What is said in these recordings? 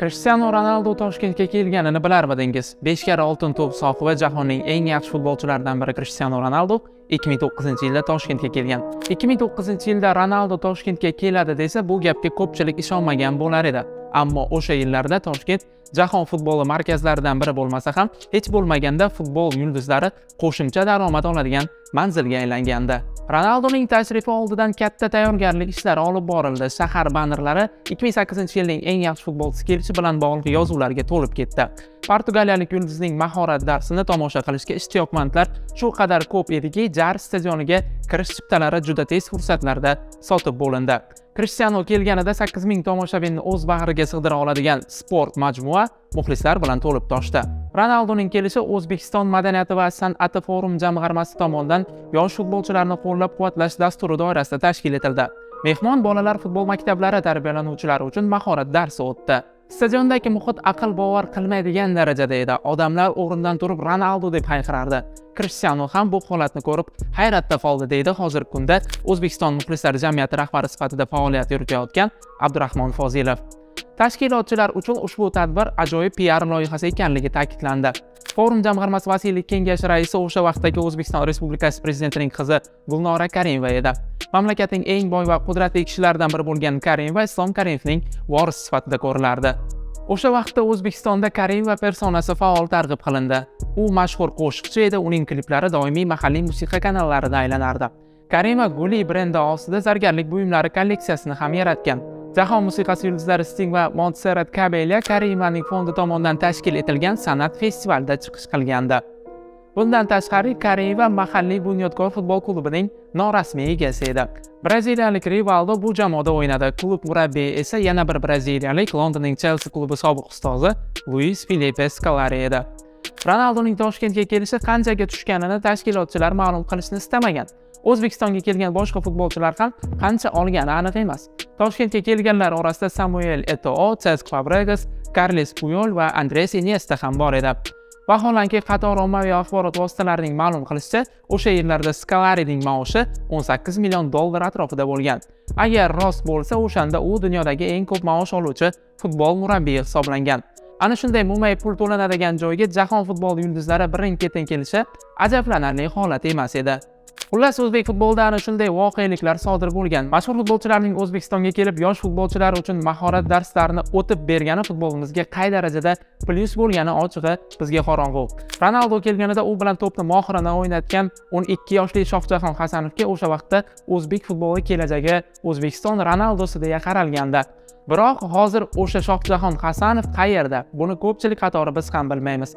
Cristiano Ronaldo Toshkentga kelganini bilarmidingiz? 5 karra oltin to'p sohibi jahonning eng yaxshi futbolchilaridan biri Cristiano Ronaldo 2009-yilda Toshkentga kelgan. 2009-yilda Ronaldo Toshkentga keladi desa, bu gapga ko'pchilik ishonmagan bo'lar edi. Ammo o'sha yillarda Toshkent jahon futboli markazlaridan biri bo'lmasa ham, hech bo'lmaganda futbol yulduzlari qo'shimcha daromad oladigan manzilga aylangandi. Ronaldoning tashrifi oldidan katta tayyorgarlik ishlari olib borildi. Shahar bannerlari 2008-yilning eng yaxshi futbolchisi kelishi bilan bog'liq yozuvlarga to'lib ketdi. Portugaliyalik yulduzning mahorat darsini tomosha qilishga ishtiyoqmandlar shu qadar ko'p ediki, Jar stadioniga kirish chiptalari juda tez fursatlarda sotib bo'lindi. Cristiano kelganida 8000 tomoshabinni o'z bag'riga sig'dira oladigan sport majmua muxlislar bilan to'lib toshdi. Ronaldoning kelishi O'zbekiston madaniyati va san'ati forum jamg'armasi tomonidan yosh futbolchilarni qo'llab-quvvatlash dasturi doirasida tashkil etildi. Mehmon bolalar futbol maktablari tarbiyalanuvchilari uchun mahorat darsi o'tdi. Stadiondagi muhit aql bovar qilmaydigan darajada edi. Odamlar o'rnidan turib Ronaldo deb hayqirardi. Cristiano ham bu holatni ko'rib hayratda qoldi, deydi hozirgi kunda O'zbekiston muxlislar jamiyati rahbari sifatida faoliyat yuritayotgan Abdurrahman Fosilov. Tashkilotchilar uchun ushbu tadbir ajoyib PR loyihasi ekanligi ta'kidlandi. Forum jamg'armasi vasiylik kengashi raisi o'sha vaqtdagi O'zbekiston Respublikasi prezidentining qizi Gulnora Karimova edi. Mamlakatning eng boy va qudratli kishilaridan biri bo'lgan Karimova Islom Karimovning vorisi sifatida ko'rilardi. O'sha vaqtda O'zbekistonda Karimova personasi faol targ'ib qilindi. U mashhur qo'shiqchi edi, uning kliplari doimiy mahalliy musiqa kanallarida aylanardi. Karimova Guli brendi ostida zargarlik buyumlari kolleksiyasini ham yaratgan. Jahon musiqasi yulduzlari Sting va Montserrat Camellia Karimovaning fondi tomonidan tashkil etilgan san'at festivalida chiqish qilgandi. Bundan tashqari, Karimova mahalliy Bunyodkor futbol klubining norasmiy egasi edi. Braziliyalik Rivaldo bu jamoada o'ynadi. Klub murabbiyi esa yana bir braziliyalik, Londonning Chelsea klubi sobiq ustozi Luis Filipe Scolari edi. Ronaldoning Toshkentga kelishi qanchaga tushganini tashkilotchilar ma'lum qilishni istamagan. O'zbekistonga kelgan boshqa futbolchilar ham qancha olgani aniq emas. Toshkentga kelganlar orasida Samuel Eto'o, Cesc Fàbregas, Carles Puyol va Andrés Iniesta ham bor edi. Vaholanki, qator ommaviy axborot vositalarining ma'lum qilishicha, o'sha yillarda Scolarining maoshi $18 million atrofida bo'lgan. Agar rost bo'lsa, o'shanda u dunyodagi eng ko'p maosh oluvchi futbol murabbiyi hisoblangan. Ana shunday muammo pul to'lanadigan joyga jahon futbol yulduzlari birin-ketin kelishi ajablanarli holat emas edi. Xullas, o'zbek futbolida ana shunday voqeliklar sodir bo'lgan. Mashhur futbolchilarning O'zbekistonga kelib, yosh futbolchilar uchun mahorat darslarini o'tib bergani futbolimizga qay darajada plyus bo'lgani ochig'i bizga qorong'u. Ronaldo kelganida u bilan to'pni mohirona o'ynatgan 12 yoshli Shohtaxon Hasanovga o'sha vaqtda o'zbek futboli kelajagi O'zbekiston Ronaldosi deya qaralgandi. Biroq hozir o'sha Shohtaxon Hasanov qayerda? Buni ko'pchilik qatori biz ham bilmaymiz.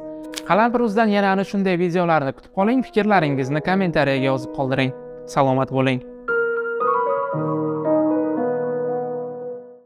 Qalampirimizdan yana ana shunday videolarni kutib qoling, fikrlaringizni kommentariyaga yozib qoldiring. Salomat bo'ling.